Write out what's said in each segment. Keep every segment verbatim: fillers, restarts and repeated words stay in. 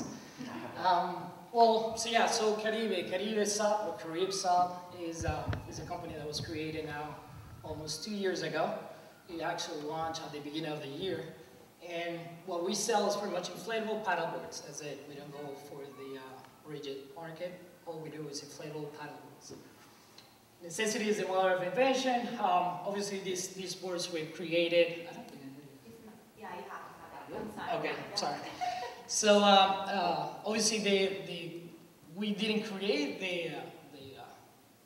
is. Um, well, so yeah, so Caribe, CaribeSUP, or CaribeSUP is, um, is a company that was created now almost two years ago. It actually launched at the beginning of the year. And what we sell is pretty much inflatable paddleboards. That's it. We don't go for the uh, rigid market. All we do is inflatable paddleboards. Necessity is the mother of invention. Um, obviously, these, these boards we've created. I don't think I yeah, you have to have that. Sorry. Okay, sorry. So um, uh, obviously, they, they, we didn't create the, uh, the, uh,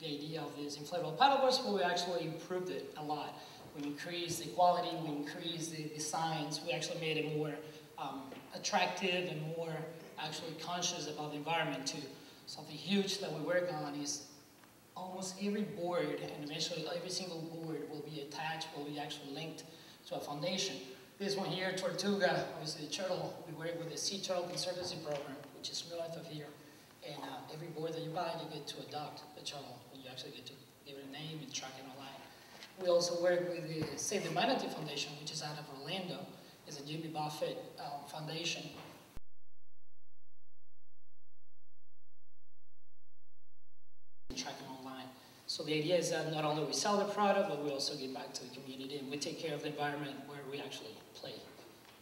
the idea of these inflatable paddleboards, but we actually improved it a lot. We increased the quality, we increased the designs, we actually made it more um, attractive and more actually conscious about the environment too. Something huge that we work on is almost every board, and eventually every single board will be attached, will be actually linked to a foundation. This one here, Tortuga, obviously the turtle, we work with the Sea Turtle Conservancy Program, which is north of here. And uh, every board that you buy, you get to adopt the turtle, and you actually get to give it a name and track it online. We also work with the Save the Manatee Foundation, which is out of Orlando. It's a Jimmy Buffett um, foundation. Tracking online. So the idea is that not only we sell the product, but we also give back to the community and we take care of the environment where we actually play,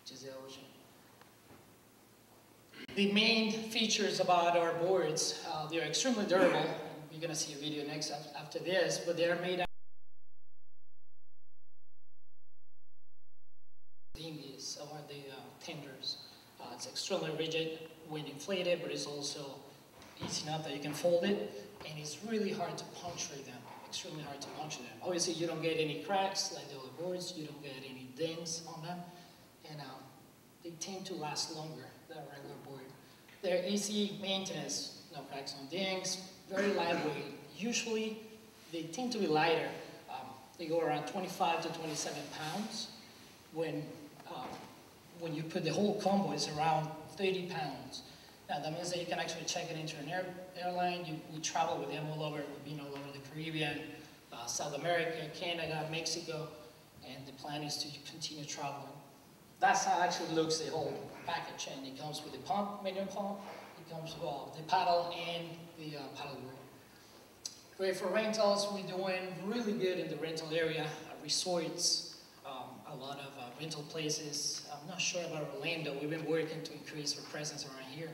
which is the ocean. The main features about our boards, uh, they are extremely durable. You're going to see a video next after this, but they are made Uh, it's extremely rigid when inflated, but it's also easy enough that you can fold it, and it's really hard to puncture them, extremely hard to puncture them. Obviously, you don't get any cracks like the other boards, you don't get any dings on them, and uh, they tend to last longer than a regular board. They're easy maintenance, no cracks, no dings, very lightweight. Usually, they tend to be lighter. Um, they go around twenty-five to twenty-seven pounds when uh, when you put the whole combo, it's around thirty pounds. Now that means that you can actually check it into an air, airline. You, we travel with them all over. We've been all over the Caribbean, uh, South America, Canada, Mexico, and the plan is to continue traveling. That's how it actually looks, the whole package, and it comes with the pump, manual pump, it comes with uh, the paddle and the uh, paddle board. Great for rentals. We're doing really good in the rental area, uh, resorts, um, a lot of uh, rental places. I'm not sure about Orlando. We've been working to increase our presence around here.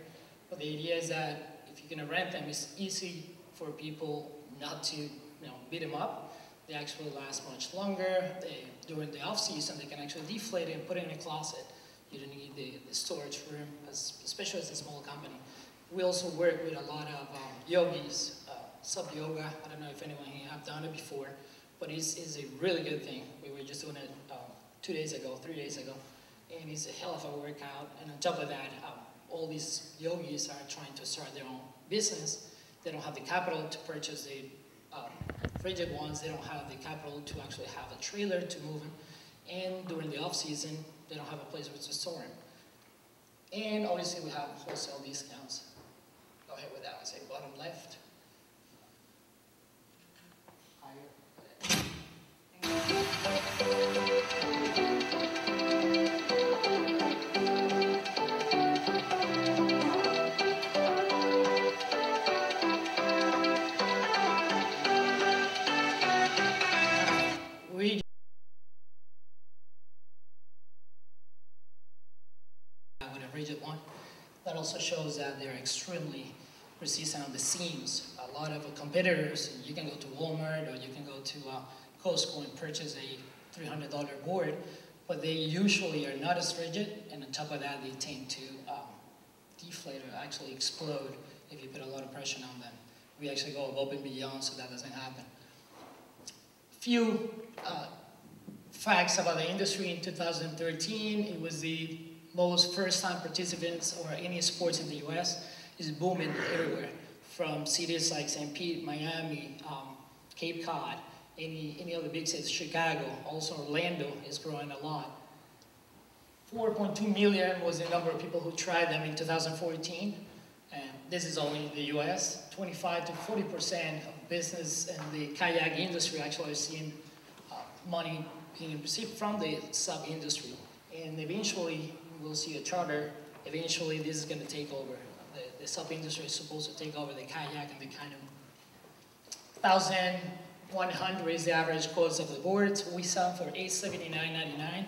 But the idea is that if you're going to rent them, it's easy for people not to, you know, beat them up. They actually last much longer. They, during the off season, they can actually deflate it and put it in a closet. You don't need the, the storage room, as, especially as a small company. We also work with a lot of um, yogis, uh, sub yoga. I don't know if anyone here have done it before, but it's, it's a really good thing. We were just doing it um, two days ago, three days ago. And it's a hell of a workout, and on top of that, um, all these yogis are trying to start their own business. They don't have the capital to purchase the uh, rigid ones. They don't have the capital to actually have a trailer to move them. And during the off season, they don't have a place where to store them. And obviously, we have wholesale discounts. Go ahead with that. I say bottom left. Also shows that they're extremely resistant on the seams. A lot of competitors, you can go to Walmart or you can go to uh, Costco and purchase a three hundred dollar board, but they usually are not as rigid, and on top of that, they tend to um, deflate or actually explode if you put a lot of pressure on them. We actually go above and beyond, so that doesn't happen. Few uh, facts about the industry. In two thousand thirteen, it was the most first-time participants or any sports in the U S is booming everywhere, from cities like Saint Pete, Miami, um, Cape Cod, any, any other big cities, Chicago, also Orlando is growing a lot. four point two million was the number of people who tried them in two thousand fourteen, and this is only in the U S. twenty-five to forty percent of business and the kayak industry actually are seeing uh, money being received from the sub-industry, and eventually, we'll see a charter eventually this is going to take over. The, the sub industry is supposed to take over the kayak and the canoe. eleven hundred is the average cost of the board. We sell for eight hundred seventy-nine ninety-nine.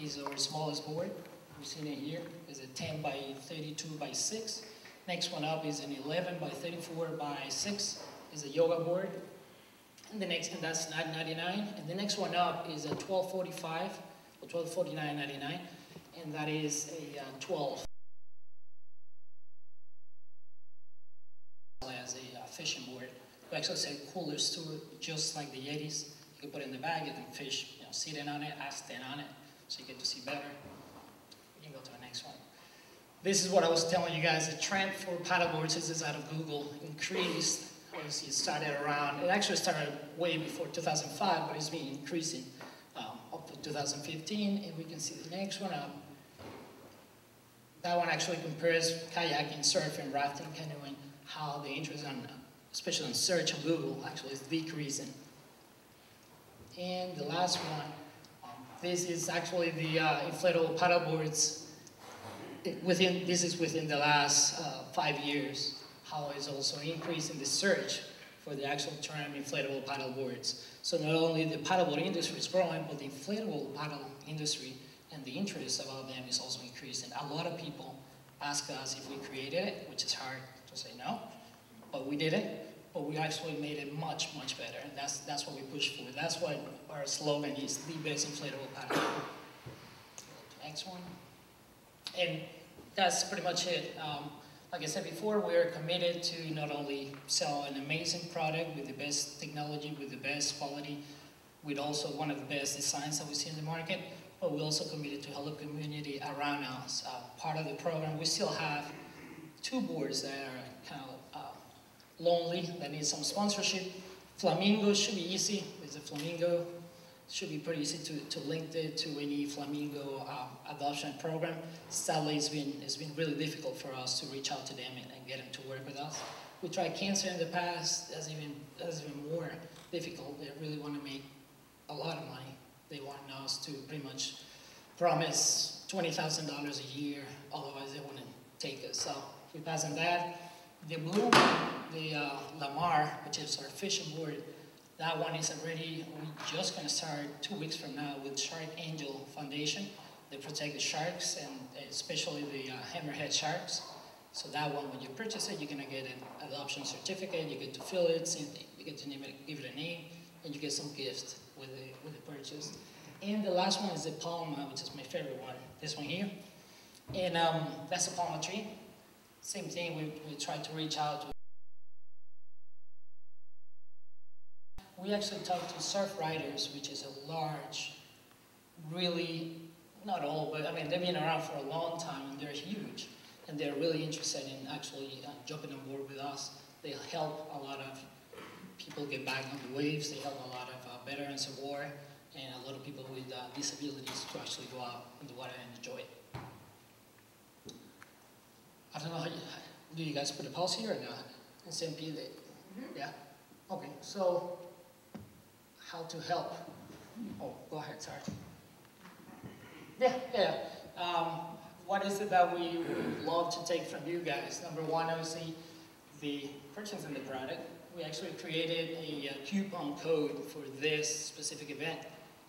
Is our smallest board. We're seeing it here. It's a ten by thirty-two by six. Next one up is an eleven by thirty-four by six. Is a yoga board. And the next, and that's nine ninety-nine. And the next one up is a twelve forty-five or twelve forty-nine ninety-nine, and that is a uh, twelve. As a uh, fishing board. We actually sell coolers too, just like the Yetis. You can put it in the bag, you can fish, you know, sitting on it, stand on it, so you get to see better. You can go to the next one. This is what I was telling you guys. The trend for paddleboards, this is out of Google, increased. Obviously, it started around, it actually started way before two thousand five, but it's been increasing um, up to two thousand fifteen. And we can see the next one up. That one actually compares kayaking, surfing, rafting, canoeing, how the interest on, especially on search on Google, actually is decreasing. And the last one, um, this is actually the uh, inflatable paddleboards. Within, this is within the last uh, five years. How is also increasing the search for the actual term inflatable paddle boards. So not only the paddleboard industry is growing, but the inflatable paddle industry and the interest about them is also increasing. A lot of people ask us if we created it, which is hard to say no, but we did it. But we actually made it much, much better, and that's that's what we push for. That's what our slogan is: the best inflatable paddle. Next one, and that's pretty much it. Um, Like I said before, we are committed to not only sell an amazing product with the best technology, with the best quality, with also one of the best designs that we see in the market, but we're also committed to help the community around us. Uh, part of the program, we still have two boards that are kind of uh, lonely, that need some sponsorship. Flamingo should be easy. It's a flamingo. Should be pretty easy to, to link it to any flamingo uh, adoption program. Sadly, it's been, it's been really difficult for us to reach out to them and, and get them to work with us. We tried cancer in the past. That's even, that's even more difficult. They really want to make a lot of money. They want us to pretty much promise twenty thousand dollars a year. Otherwise, they wouldn't take us. So we passed on that. The blue, the uh, Lamar, which is our fishing board, that one is already, we're just going to start two weeks from now with Shark Angel Foundation. They protect the sharks, and especially the uh, hammerhead sharks. So that one, when you purchase it, you're going to get an adoption certificate, you get to fill it, you get to name it, give it a name, and you get some gift with the, with the purchase. And the last one is the palma, which is my favorite one, this one here. And um, that's a palma tree. Same thing, we, we try to reach out to. We actually talked to Surf Riders, which is a large, really, not all, but I mean, they've been around for a long time, and they're huge. And they're really interested in actually uh, jumping on board with us. They help a lot of people get back on the waves. They help a lot of uh, veterans of war and a lot of people with uh, disabilities to actually go out in the water and enjoy it. I don't know, how you, do you guys put a pause here or not? In S M P, they, mm-hmm. Yeah? Okay, so. How to help. Oh, go ahead, sorry. Yeah, yeah. Um, what is it that we would love to take from you guys? Number one, obviously, the purchase in the product. We actually created a, a coupon code for this specific event.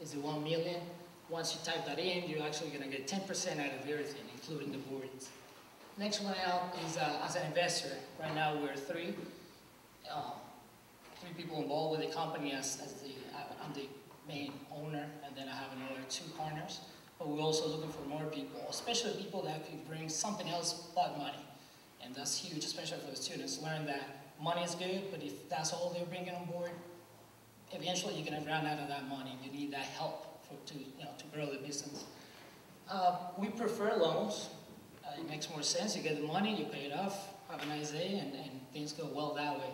It's the one million. Once you type that in, you're actually gonna get ten percent out of everything, including the boards. Next one out is uh, as an investor. Right now, we're three. Um, three people involved with the company as, as the, I'm the main owner, and then I have another two partners. But we're also looking for more people, especially people that could bring something else but money. And that's huge, especially for the students. Learn that money is good, but if that's all they're bringing on board, eventually you're gonna run out of that money. You need that help for, to, you know, to grow the business. Uh, we prefer loans. Uh, it makes more sense. You get the money, you pay it off, have a nice day, and, and things go well that way.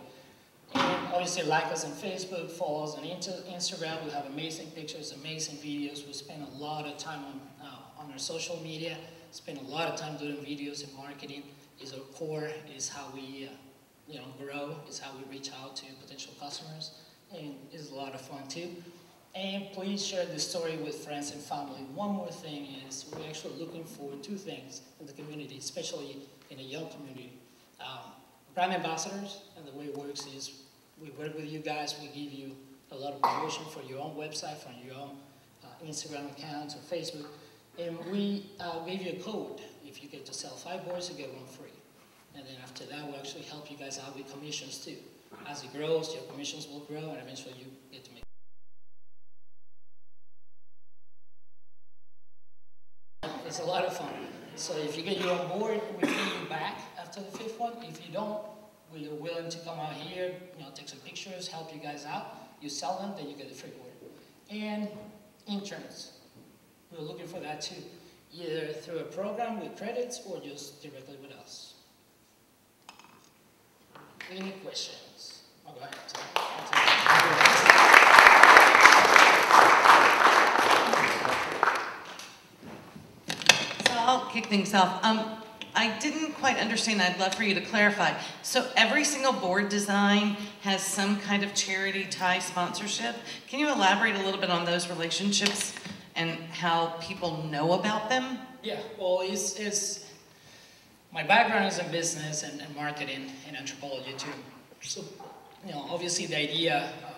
And obviously, like us on Facebook, follow us on Instagram. We have amazing pictures, amazing videos. We spend a lot of time on, uh, on our social media, spend a lot of time doing videos and marketing. It's our core, it's how we uh, you know, grow, it's how we reach out to potential customers, and it's a lot of fun too. And please share this story with friends and family. One more thing is we're actually looking for two things in the community, especially in a young community. Um, Prime Ambassadors, and the way it works is we work with you guys, we give you a lot of promotion for your own website, for your own uh, Instagram accounts or Facebook, and we uh, give you a code. If you get to sell five boards, you get one free. And then after that, we'll actually help you guys out with commissions too. As it grows, your commissions will grow, and eventually you get to make. It's a lot of fun. So if you get your own board, we pay you back after the fifth one. If you don't, we are willing to come out here, you know, take some pictures, help you guys out. You sell them, then you get the free board. And interns, we're looking for that too, either through a program with credits or just directly with us. Any questions? I'll go ahead. I'll take it. I'll kick things off. Um, I didn't quite understand. I'd love for you to clarify. So every single board design has some kind of charity tie sponsorship. Can you elaborate a little bit on those relationships and how people know about them? Yeah, well, it's, it's my background is in business and, and marketing and anthropology too. So, you know, obviously the idea, um,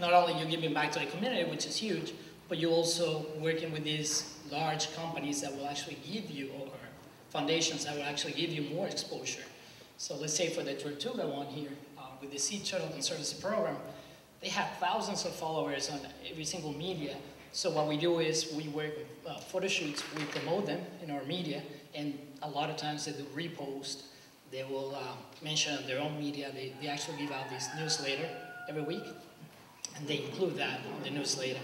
not only you're giving back to the community, which is huge, but you're also working with these large companies that will actually give you, or foundations that will actually give you more exposure. So let's say for the Tortuga one here, uh, with the Sea Turtle Conservancy Program, they have thousands of followers on every single media. So what we do is we work with uh, photo shoots, we promote them in our media, and a lot of times they do repost, they will uh, mention on their own media, they, they actually give out this newsletter every week, and they include that on the newsletter.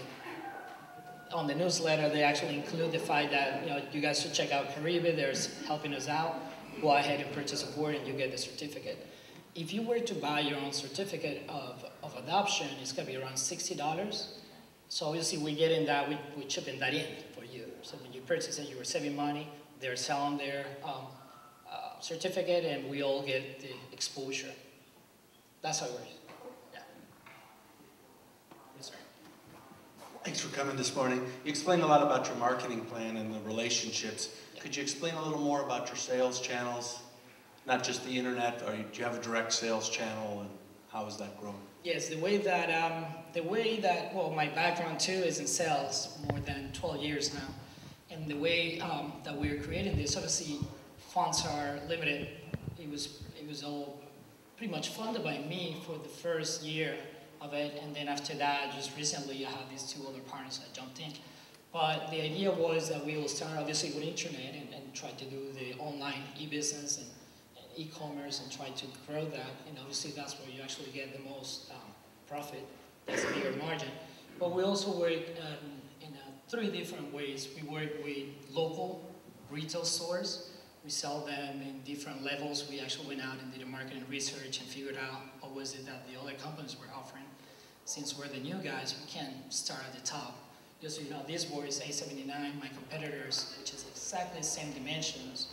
On the newsletter, they actually include the fact that, you know, you guys should check out Caribe, they're helping us out, go ahead and purchase a board and you get the certificate. If you were to buy your own certificate of, of adoption, it's gonna be around sixty dollars. So obviously we're getting that, we, we're chipping that in for you. So when you purchase it, you were saving money, they're selling their um, uh, certificate and we all get the exposure. That's how it works. Thanks for coming this morning. You explained a lot about your marketing plan and the relationships. Yeah. Could you explain a little more about your sales channels? Not just the internet, or do you have a direct sales channel and how is that growing? Yes, the way that, um, the way that well, my background too is in sales, more than twelve years now. And the way um, that we're creating this, obviously funds are limited. It was, it was all pretty much funded by me for the first year of it, and then after that, just recently, I had these two other partners that jumped in. But the idea was that we will start obviously with internet and, and try to do the online e-business and e-commerce and, e and try to grow that. And obviously, that's where you actually get the most um, profit. That's a bigger margin. But we also work um, in uh, three different ways. We work with local retail stores. We sell them in different levels. We actually went out and did a marketing research and figured out what was it that the other companies were offering. Since we're the new guys, we can't start at the top. Just so you know, this board is eight seventy-nine. My competitors, which is exactly the same dimensions,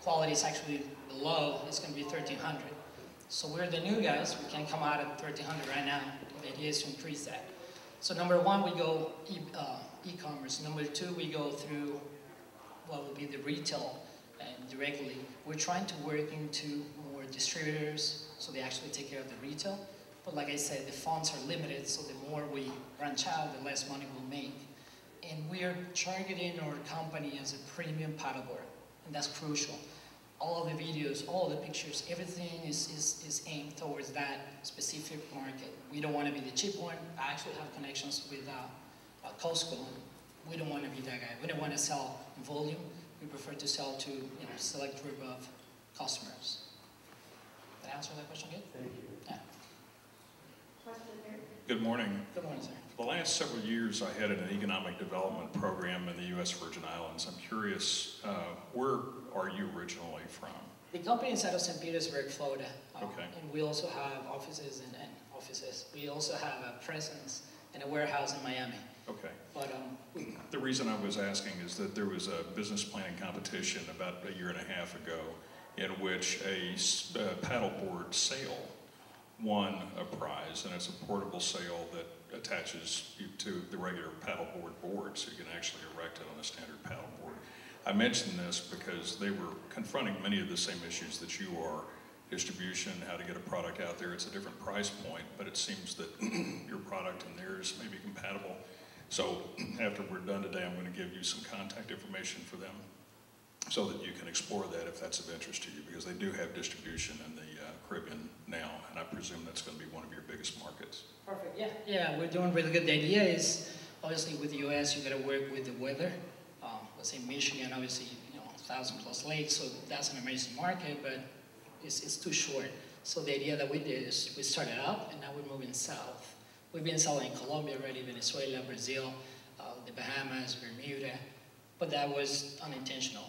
quality is actually below. It's going to be thirteen hundred. So we're the new guys. We can come out at thirteen hundred right now. The idea is to increase that. So number one, we go e- uh, e-commerce. Number two, we go through what would be the retail. And directly, we're trying to work into more distributors, so they actually take care of the retail. But like I said, the funds are limited, so the more we branch out, the less money we'll make. And we're targeting our company as a premium paddleboard, and that's crucial. All of the videos, all of the pictures, everything is, is, is aimed towards that specific market. We don't want to be the cheap one. I actually have connections with uh, uh, Costco. We don't want to be that guy. We don't want to sell volume. We prefer to sell to, you know, select group of customers. Did I answer that question good? Thank you. Yeah. Question here. Good morning. Good morning, sir. The last several years, I headed an economic development program in the U S Virgin Islands. I'm curious, uh, where are you originally from? The company is out of Saint Petersburg, Florida. Um, okay. And we also have offices and, and offices. We also have a presence and a warehouse in Miami. Okay. But, um, the reason I was asking is that there was a business planning competition about a year and a half ago in which a uh, paddleboard sale won a prize, and it's a portable sail that attaches you to the regular paddleboard board, so you can actually erect it on a standard paddleboard. I mention this because they were confronting many of the same issues that you are: distribution, how to get a product out there. It's a different price point, but it seems that your product and theirs may be compatible. So after we're done today, I'm going to give you some contact information for them so that you can explore that if that's of interest to you, because they do have distribution in the uh, Caribbean now, and I presume that's going to be one of your biggest markets. Perfect, yeah, yeah, we're doing really good. The idea is, obviously with the U S, you got to work with the weather. Um, let's say Michigan, obviously, you know, thousand plus lakes, so that's an amazing market, but it's, it's too short. So the idea that we did is we started up, and now we're moving south. We've been selling in Colombia already, Venezuela, Brazil, uh, the Bahamas, Bermuda, but that was unintentional.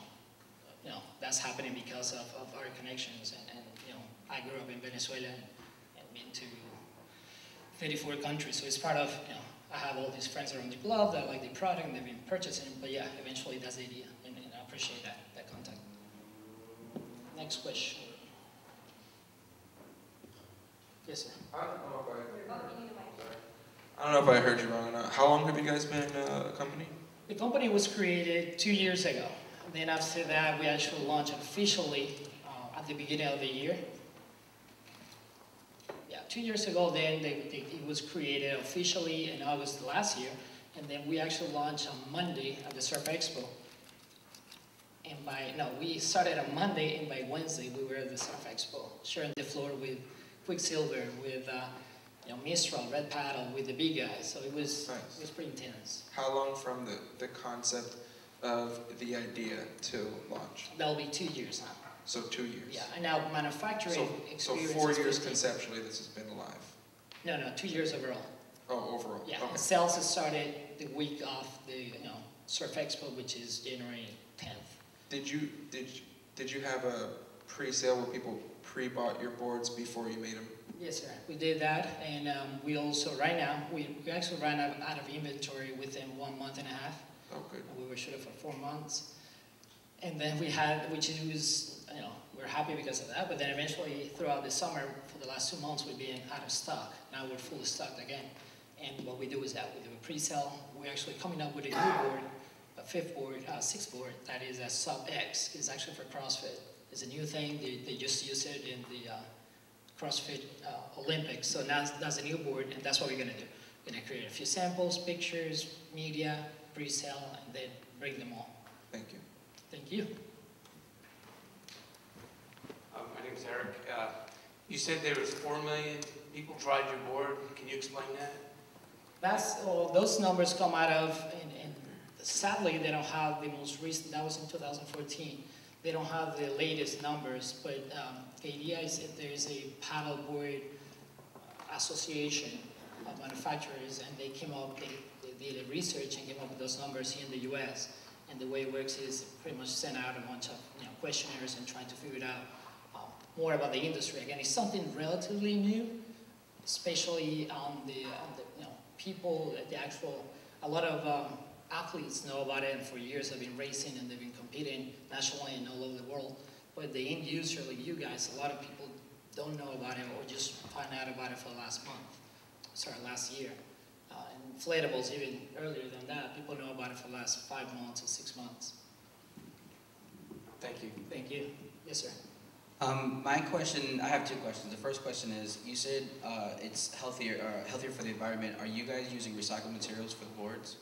You know, that's happening because of, of our connections, and, and you know, I grew up in Venezuela and, and been to thirty-four countries, so it's part of, you know, I have all these friends around the globe that like the product and they've been purchasing it, but yeah, eventually that's the idea, and, and I appreciate that, that contact. Next question. Yes, sir. I don't know if I, I, don't know if I heard you wrong or not. How long have you guys been uh, a company? The company was created two years ago. Then after that, we actually launched officially uh, at the beginning of the year. Yeah, two years ago, then they, they, it was created officially in August last year, and then we actually launched on Monday at the Surf Expo. And by, no, we started on Monday, and by Wednesday, we were at the Surf Expo, sharing the floor with Quicksilver, with uh, you know, Mistral, Red Paddle, with the big guys. So it was, nice. It was pretty intense. How long from the, the concept of the idea to launch? That'll be two years now. So two years. Yeah, and now manufacturing so, experience. So four years conceptually this has been alive? No, no, two years overall. Oh, overall. Yeah, okay. Sales has started the week of the you know, Surf Expo, which is January tenth. Did you, did, did you have a pre-sale where people pre-bought your boards before you made them? Yes, sir. We did that, and um, we also, right now, we, we actually ran out of inventory within one month and a half. Okay. We were shooting for four months, and then we had, which is, you know, we're happy because of that. But then eventually, throughout the summer, for the last two months, we've been out of stock. Now we're fully stocked again. And what we do is that we do a pre-sale. We're actually coming up with a new board, a fifth board, a sixth board. That is a Sub X. It's actually for CrossFit. It's a new thing. They, they just used it in the uh, CrossFit uh, Olympics. So now that's a new board, and that's what we're gonna do. We're gonna create a few samples, pictures, media, pre-sale, and then bring them all. Thank you. Thank you. Um, my name is Eric. Uh, you said there was four million people tried your board. Can you explain that? That's all. Oh, those numbers come out of, and, and sadly, they don't have the most recent. That was in two thousand fourteen. They don't have the latest numbers, but um, the idea is that there is a paddleboard association of manufacturers, and they came up. They, did research and came up with those numbers here in the U S And the way it works is pretty much send out a bunch of you know, questionnaires and trying to figure out uh, more about the industry. Again, it's something relatively new, especially on the, on the you know, people, the actual, a lot of um, athletes know about it, and for years have been racing and they've been competing nationally and all over the world. But the end user, like you guys, a lot of people don't know about it or just find out about it for the last month, sorry, last year. Uh, inflatables, even earlier than that, people know about it for the last five months or six months. Thank you. Thank you. Yes, sir. Um, my question, I have two questions. The first question is, you said uh, it's healthier, uh, healthier for the environment. Are you guys using recycled materials for the boards?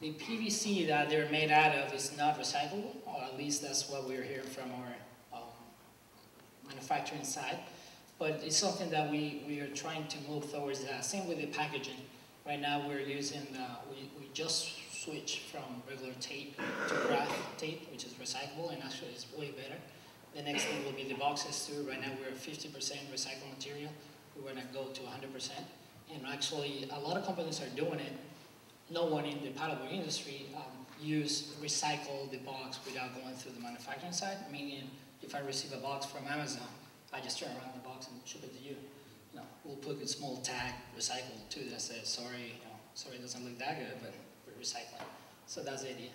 The P V C that they're made out of is not recyclable, or at least that's what we're hearing from our um, manufacturing side. But it's something that we, we are trying to move towards that. Same with the packaging. Right now we're using, uh, we, we just switched from regular tape to graph tape, which is recyclable, and actually it's way better. The next thing will be the boxes too. Right now we're at fifty percent recycled material. We want to go to one hundred percent. And actually a lot of companies are doing it. No one in the paddleboard industry um, use recycle the box without going through the manufacturing side, meaning if I receive a box from Amazon, I just turn around the box and ship it to you. No, we'll put a small tag, recycle, too, that says, sorry, you know, sorry it doesn't look that good, but we're recycling. So that's the idea.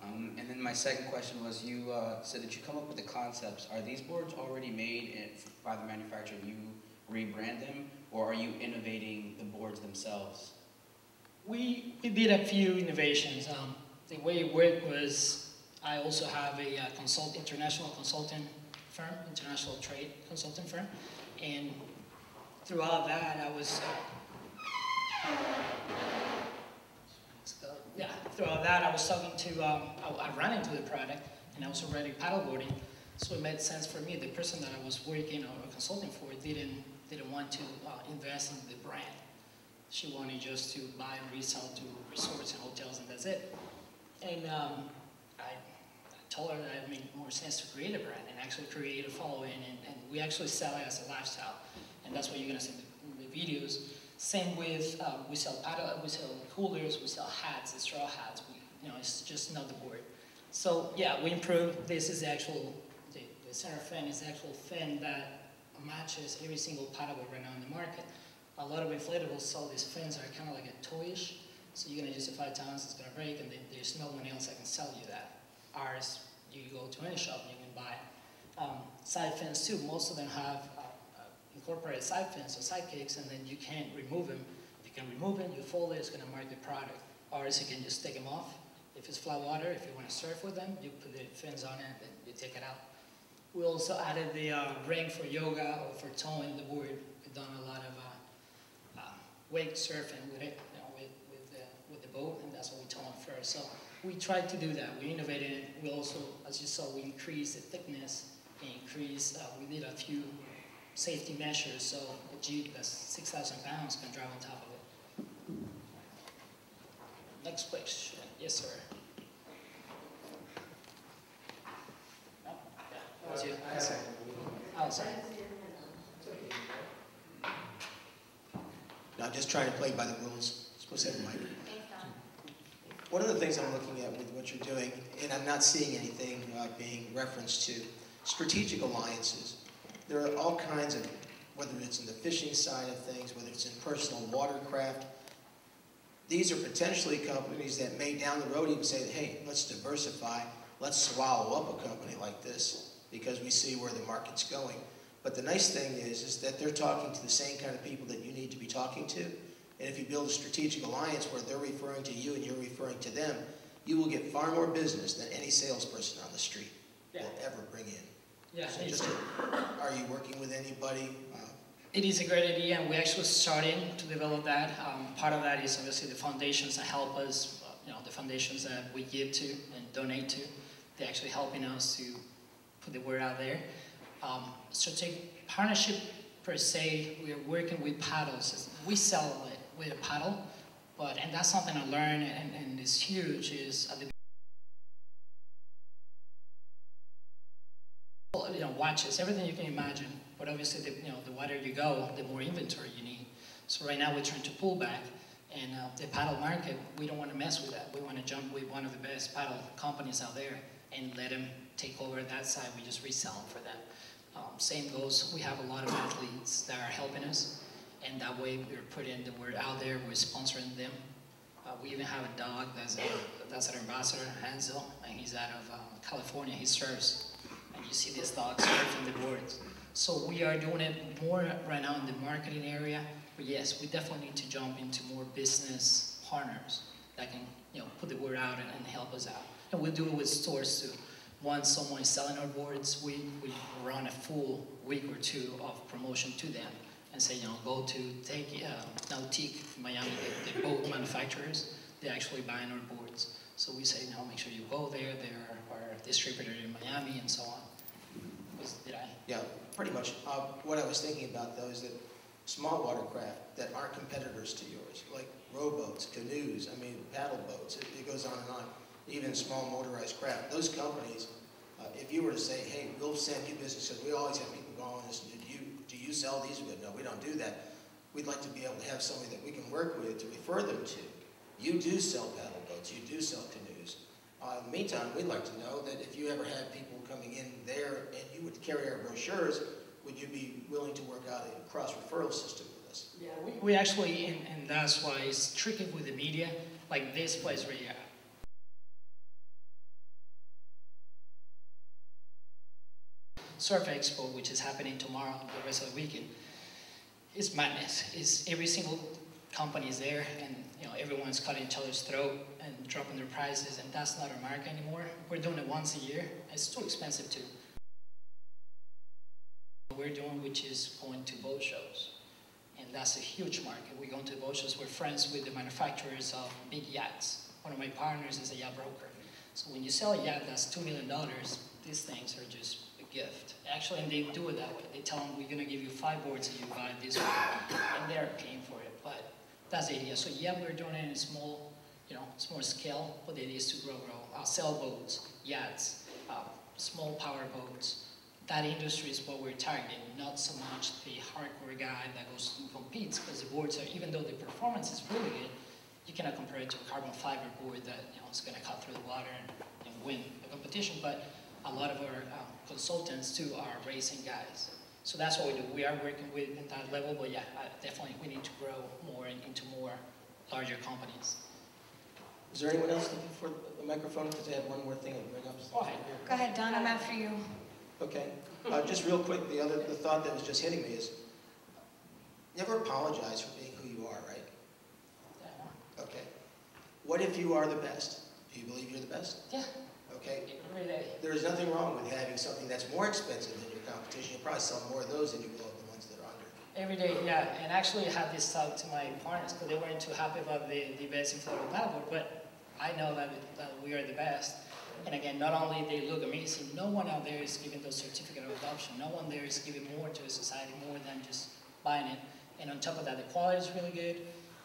Um, and then my second question was, you uh, said that you come up with the concepts. Are these boards already made by the manufacturer? You rebrand them, or are you innovating the boards themselves? We, we did a few innovations. Um, the way it worked was I also have a uh, consult, international consultant firm, international trade consultant firm, and through all that I was, uh, yeah, through all that I was talking to, um, I, I ran into the product and I was already paddleboarding, so it made sense for me. The person that I was working or consulting for didn't, didn't want to uh, invest in the brand. She wanted just to buy and resell to resorts and hotels, and that's it. And um, I, I told her that it made more sense to create a brand and actually create a following, and, and we actually sell it as a lifestyle. And that's what you're gonna see in the, in the videos. Same with, uh, we sell paddle, we sell coolers, we sell hats, and straw hats. We, you know, it's just not the board. So yeah, we improved. This is the actual, the, the center fin is the actual fin that matches every single paddleboard right now in the market. A lot of inflatables sell these fins that are kind of like a toyish, so you're gonna use it five times, it's gonna break, and then there's no one else that can sell you that. Ours, you go to any shop and you can buy it. Um, side fins too, most of them have uh, uh, incorporated side fins or side kicks, and then you can't remove them. You can remove them, you fold it, it's gonna mark the product. Ours, you can just take them off. If it's flat water, if you wanna surf with them, you put the fins on it, and then you take it out. We also added the uh, ring for yoga or for towing the board. We've done a lot of uh, wake surfing with it, you know, with, with, the, with the boat, and that's what we told them first. So we tried to do that. We innovated it. We also, as you saw, we increased the thickness, we increased, uh, we did a few safety measures, so a Jeep that's six thousand pounds can drive on top of it. Next question. Yes, sir. No? Yeah, that was you. Yes, sir. Oh, sorry. I'm just trying to play by the rules. I'm supposed to have a mic. One of the things I'm looking at with what you're doing, and I'm not seeing anything uh, being referenced to, strategic alliances. There are all kinds of, whether it's in the fishing side of things, whether it's in personal watercraft. These are potentially companies that may down the road even say, hey, let's diversify. Let's swallow up a company like this because we see where the market's going. But the nice thing is, is that they're talking to the same kind of people that you need to be talking to. And if you build a strategic alliance where they're referring to you and you're referring to them, you will get far more business than any salesperson on the street yeah. will ever bring in. Yeah, so just a, are you working with anybody? Uh, it is a great idea, and we're actually starting to develop that. Um, part of that is obviously the foundations that help us, you know, the foundations that we give to and donate to. They're actually helping us to put the word out there. Um, strategic partnership per se, we're working with paddles. We sell it with a paddle, but, and that's something I learned and, and is huge, is at the you know, watches, everything you can imagine, but obviously the, you know, the wider you go, the more inventory you need. So right now we're trying to pull back, and uh, the paddle market, we don't want to mess with that. We want to jump with one of the best paddle companies out there and let them take over that side. We just resell them for them. Um, same goes, we have a lot of athletes that are helping us, and that way we're putting the word out there, we're sponsoring them. Uh, we even have a dog that's, a, that's an ambassador, Hansel, and he's out of um, California, he surfs. And you see this dog surfing the boards. So we are doing it more right now in the marketing area, but yes, we definitely need to jump into more business partners that can you know, put the word out and, and help us out. And we do it with stores too. Once someone is selling our boards, we, we run a full week or two of promotion to them and say, you know, go to take uh, Nautique Miami, the, the boat manufacturers, they're actually buying our boards. So we say, no, make sure you go there, they're our distributor in Miami and so on. Was, did I? Yeah, pretty much. Uh, what I was thinking about though is that small watercraft that aren't competitors to yours, like rowboats, canoes, I mean, paddle boats, it, it goes on and on. Even small motorized craft, those companies, uh, if you were to say, hey, we'll send you business, because we always have people go on this, and do you, do you sell these? But no, we don't do that. We'd like to be able to have somebody that we can work with to refer them to. You do sell paddle boats, you do sell canoes. Uh, in the meantime, we'd like to know that if you ever had people coming in there and you would carry our brochures, would you be willing to work out a cross-referral system with us? Yeah, we, we actually, and, and that's why it's tricky with the media, like this place right here. Surf Expo, which is happening tomorrow, the rest of the weekend. it's madness. It's every single company is there, and you know everyone's cutting each other's throat and dropping their prices, and that's not our market anymore. We're doing it once a year. It's too expensive too. What we're doing, which is going to boat shows, and that's a huge market. We go to boat shows. We're friends with the manufacturers of big yachts. One of my partners is a yacht broker. So when you sell a yacht that's two million dollars, these things are just a gift. Actually, and they do it that way. They tell them, we're gonna give you five boards if you buy it this way, and they're paying for it. But that's the idea. So yeah, we're doing it in a small, you know, small scale, but the idea is to grow, grow. Uh, sailboats, yachts, uh, small power boats. That industry is what we're targeting, not so much the hardcore guy that goes and competes, because the boards are, even though the performance is really good, you cannot compare it to a carbon fiber board that you know is going to cut through the water and, and win the competition. But a lot of our um, consultants too are racing guys, so that's what we do. We are working with at that level, but yeah, I, definitely we need to grow more and into more larger companies. Is there anyone else looking for the microphone? Because I have one more thing to bring up. Oh, go ahead, Don. I'm after you. Okay. Uh, just real quick, the other the thought that was just hitting me is never apologize for being who you are, right? Okay. What if you are the best? Do you believe you're the best? Yeah. Okay. Every day. There is nothing wrong with having something that's more expensive than your competition. You'll probably sell more of those than you will of the ones that are under. Every day, yeah. And actually, I had this talk to my partners because they weren't too happy about the, the best in Florida paddleboard, but I know that, that we are the best. And again, not only they look amazing, no one out there is giving those certificate of adoption. No one there is giving more to the society, more than just buying it. And on top of that, the quality is really good.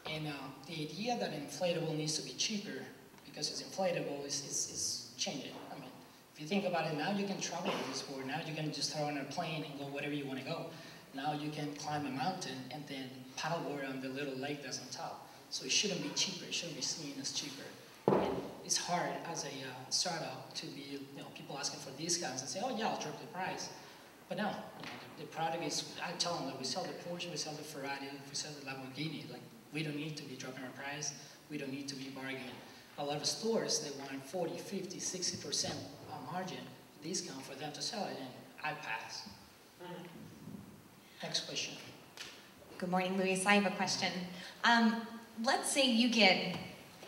And uh, the idea that inflatable needs to be cheaper because it's inflatable is, is, is changing. I mean, if you think about it, now you can travel with this board. Now you can just throw on a plane and go wherever you want to go. Now you can climb a mountain and then paddleboard on the little lake that's on top. So it shouldn't be cheaper. It shouldn't be seen as cheaper. And it's hard as a uh, startup to be, you know, people asking for discounts and say, oh yeah, I'll drop the price. But no, you know, the, the product is, I tell them that we sell the Porsche, we sell the Ferrari, we sell the Lamborghini. Like, we don't need to be dropping our price. We don't need to be bargaining. A lot of stores, they want forty, fifty, sixty percent margin discount for them to sell it, and I pass. Next question. Good morning, Luis. I have a question. Um, let's say you get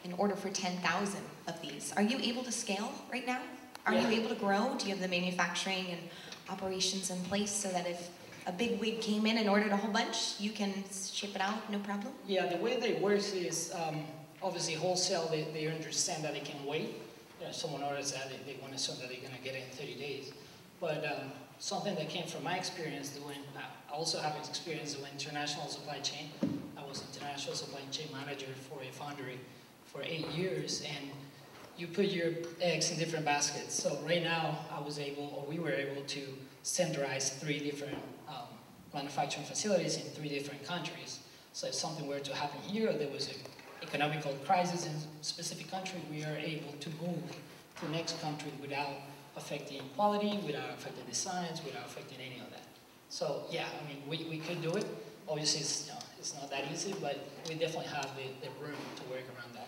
an order for ten thousand of these. Are you able to scale right now? Are yeah. you able to grow? Do you have the manufacturing and operations in place so that if a big wig came in and ordered a whole bunch, you can ship it out, no problem? Yeah, the way they work is, um, obviously wholesale, they, they understand that they can wait. You know, someone orders that, they, they want to assume that they're gonna get it in thirty days. But um, something that came from my experience doing, I also have experience doing international supply chain. I was international supply chain manager for a foundry for eight years, and you put your eggs in different baskets. So right now, I was able, or we were able to standardize three different um, manufacturing facilities in three different countries. So if something were to happen here, or there was an economical crisis in a specific country, we are able to move to the next country without affecting quality, without affecting designs, without affecting any of that. So yeah, I mean, we, we could do it. Obviously, it's, you know, it's not that easy, but we definitely have the, the room to work around that.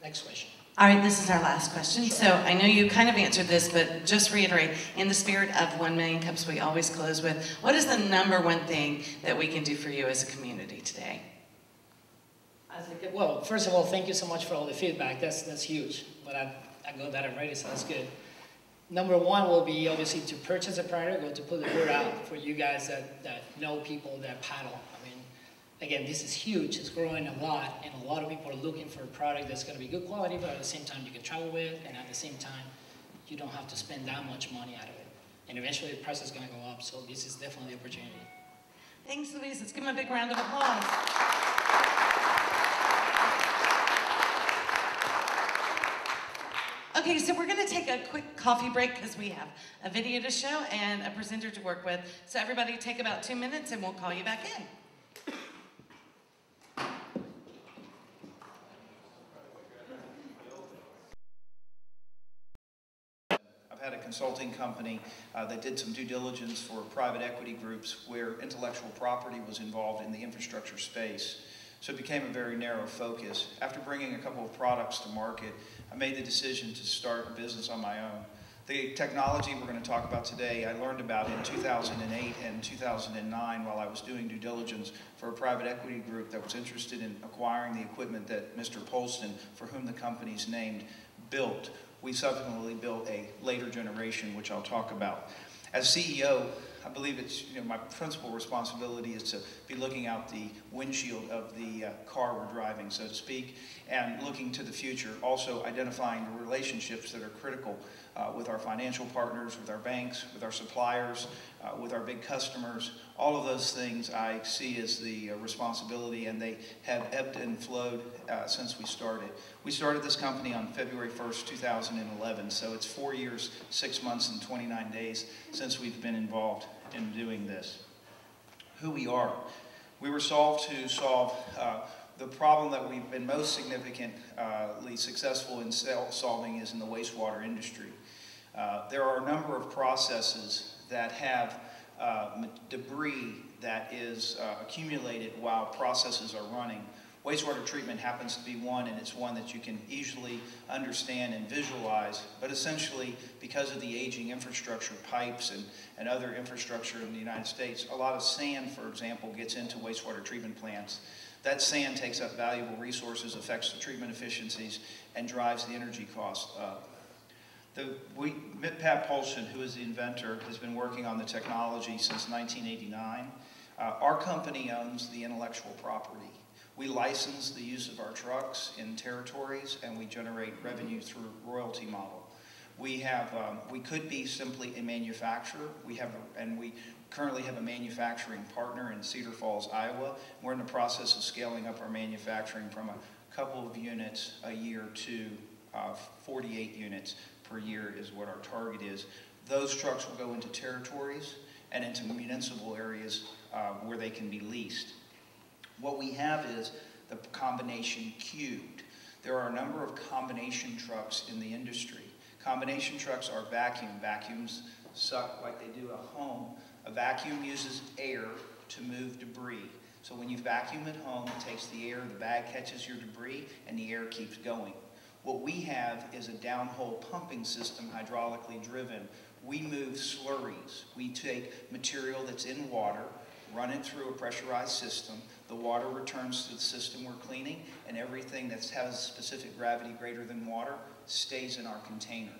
Next question. All right, this is our last question. Sure. So I know you kind of answered this, but just reiterate, in the spirit of One Million Cups, we always close with, what is the number one thing that we can do for you as a community today? I think, well, first of all, thank you so much for all the feedback. That's, that's huge. But I, I got that already, so that's good. Number one will be, obviously, to purchase a product or to put the word out for you guys that, that know people that paddle. Again, this is huge, it's growing a lot, and a lot of people are looking for a product that's gonna be good quality, but at the same time you can travel with, and at the same time, you don't have to spend that much money out of it. And eventually the price is gonna go up, so this is definitely the opportunity. Thanks, Luis, let's give him a big round of applause. Okay, so we're gonna take a quick coffee break because we have a video to show and a presenter to work with. So everybody take about two minutes and we'll call you back in. Had a consulting company uh, that did some due diligence for private equity groups where intellectual property was involved in the infrastructure space. So it became a very narrow focus. After bringing a couple of products to market, I made the decision to start a business on my own. The technology we're going to talk about today, I learned about in two thousand eight and two thousand nine while I was doing due diligence for a private equity group that was interested in acquiring the equipment that Mister Polston, for whom the company's named, built. We subsequently built a later generation, which I'll talk about. As C E O, I believe it's, you know, my principal responsibility is to be looking out the windshield of the uh, car we're driving, so to speak, and looking to the future, also identifying the relationships that are critical uh, with our financial partners, with our banks, with our suppliers, uh, with our big customers. All of those things I see as the uh, responsibility, and they have ebbed and flowed uh, since we started. We started this company on February first, two thousand eleven, so it's four years, six months, and twenty-nine days since we've been involved in doing this. Who we are. We were solved to solve uh, the problem that we've been most significantly successful in solving is in the wastewater industry. Uh, there are a number of processes that have uh, debris that is uh, accumulated while processes are running. Wastewater treatment happens to be one, and it's one that you can easily understand and visualize, but essentially, because of the aging infrastructure, pipes and, and other infrastructure in the United States, a lot of sand, for example, gets into wastewater treatment plants. That sand takes up valuable resources, affects the treatment efficiencies, and drives the energy costs up. The, we, Pat Poulsen, who is the inventor, has been working on the technology since nineteen eighty-nine. Uh, our company owns the intellectual property. We license the use of our trucks in territories, and we generate revenue through royalty model. We have, um, we could be simply a manufacturer. We have, a, and we currently have a manufacturing partner in Cedar Falls, Iowa. We're in the process of scaling up our manufacturing from a couple of units a year to uh, forty-eight units per year is what our target is. Those trucks will go into territories and into municipal areas uh, where they can be leased. What we have is the combination cubed. There are a number of combination trucks in the industry. Combination trucks are vacuum. Vacuums suck like they do at home. A vacuum uses air to move debris. So when you vacuum at home, it takes the air, the bag catches your debris, and the air keeps going. What we have is a downhole pumping system, hydraulically driven. We move slurries. We take material that's in water, run it through a pressurized system. The water returns to the system we're cleaning, and everything that has specific gravity greater than water stays in our container.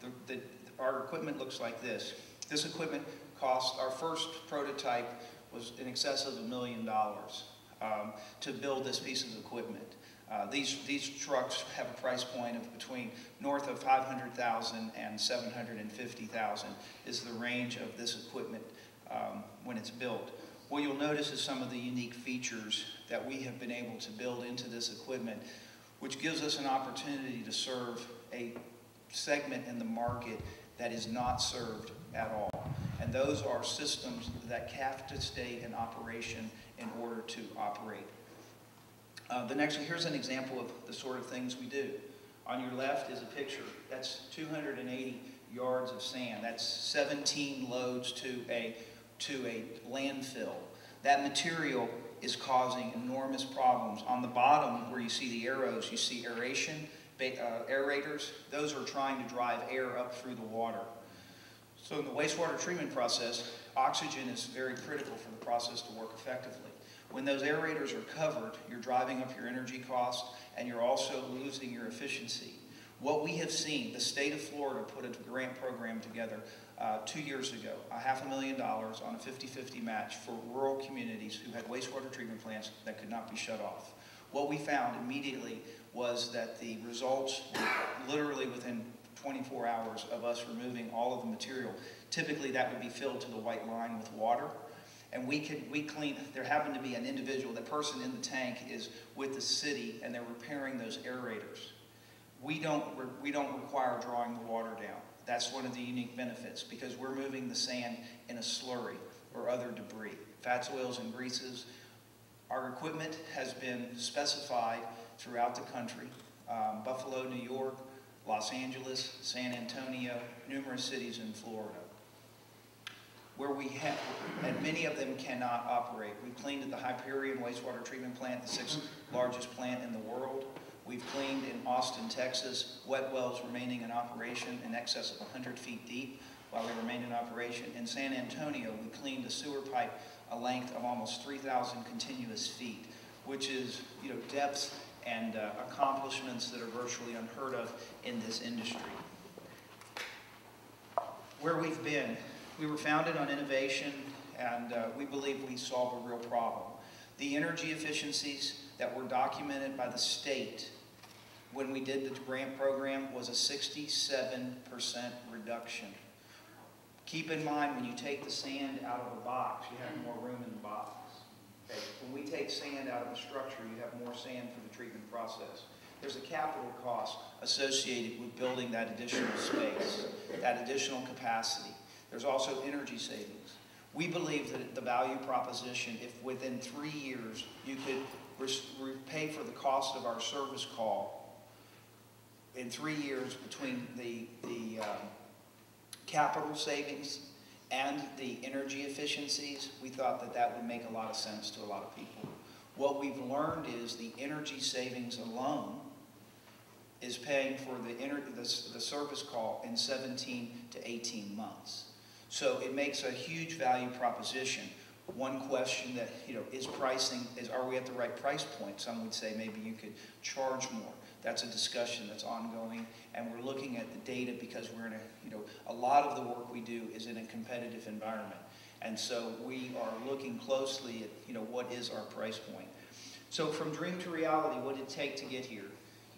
The, the, our equipment looks like this. This equipment cost, our first prototype was in excess of a million dollars um, to build this piece of equipment. Uh, these, these trucks have a price point of between north of five hundred thousand dollars and seven hundred fifty thousand dollars is the range of this equipment um, when it's built. What you'll notice is some of the unique features that we have been able to build into this equipment, which gives us an opportunity to serve a segment in the market that is not served at all. And those are systems that have to stay in operation in order to operate. Uh, the next, here's an example of the sort of things we do. On your left is a picture. That's two hundred eighty yards of sand. That's seventeen loads to a to a landfill. That material is causing enormous problems. On the bottom where you see the arrows, you see aeration, uh, aerators. Those are trying to drive air up through the water. So in the wastewater treatment process, oxygen is very critical for the process to work effectively. When those aerators are covered, you're driving up your energy cost, and you're also losing your efficiency. What we have seen, the state of Florida put a grant program together uh, two years ago, a half a million dollars on a fifty fifty match for rural communities who had wastewater treatment plants that could not be shut off. What we found immediately was that the results were literally within twenty-four hours of us removing all of the material. Typically that would be filled to the white line with water. And we could, we clean, there happened to be an individual, the person in the tank is with the city, and they're repairing those aerators. We don't, we don't require drawing the water down. That's one of the unique benefits, because we're moving the sand in a slurry or other debris, fats, oils, and greases. Our equipment has been specified throughout the country. Um, Buffalo, New York, Los Angeles, San Antonio, numerous cities in Florida, where we have, and many of them cannot operate. We cleaned at the Hyperion Wastewater Treatment Plant, the sixth largest plant in the world. We've cleaned in Austin, Texas, wet wells remaining in operation in excess of one hundred feet deep while they remained in operation. In San Antonio, we cleaned a sewer pipe a length of almost three thousand continuous feet, which is, you know, depths and uh, accomplishments that are virtually unheard of in this industry. Where we've been, we were founded on innovation, and uh, we believe we solve a real problem. The energy efficiencies that were documented by the state when we did the grant program was a sixty-seven percent reduction. Keep in mind, when you take the sand out of the box, you have more room in the box. Okay. When we take sand out of the structure, you have more sand for the treatment process. There's a capital cost associated with building that additional space, that additional capacity. There's also energy savings. We believe that the value proposition, if within three years you could repay for the cost of our service call, in three years between the, the um, capital savings and the energy efficiencies, we thought that that would make a lot of sense to a lot of people. What we've learned is the energy savings alone is paying for the, the, the service call in seventeen to eighteen months. So it makes a huge value proposition. One question that, you know, is pricing, is are we at the right price point? Some would say maybe you could charge more. That's a discussion that's ongoing, and we're looking at the data because we're in a, you know, a lot of the work we do is in a competitive environment. And so we are looking closely at, you know, what is our price point. So from dream to reality, what did it take to get here?